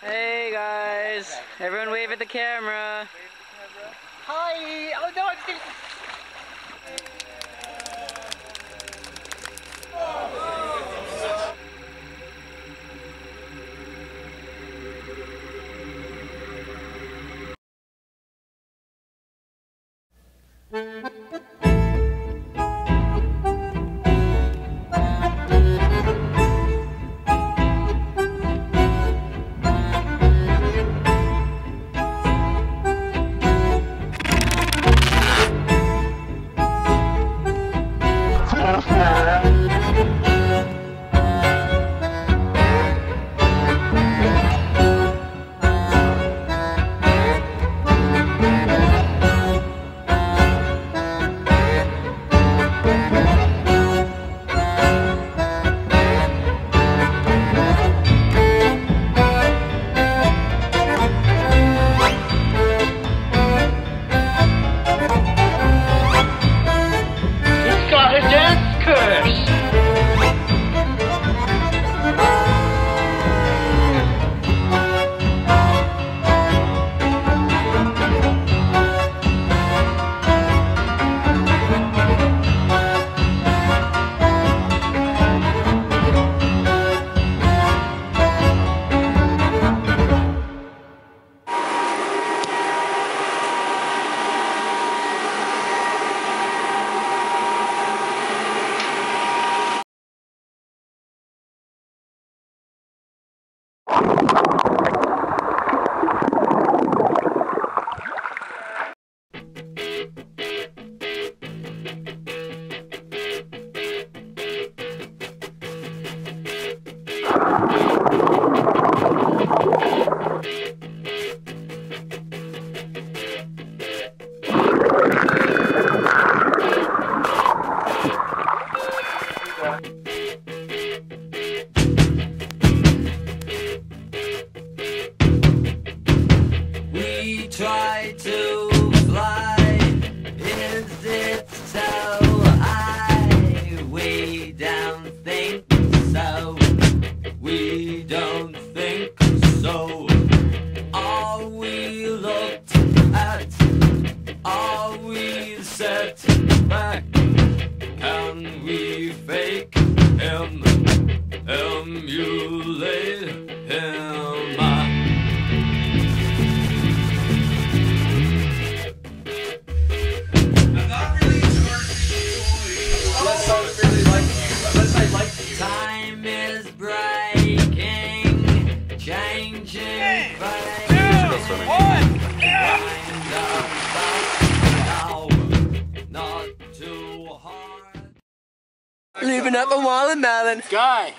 Hey guys, everyone wave at the camera. Hi! Oh no, I'm still... Living up a watermelon. Guy.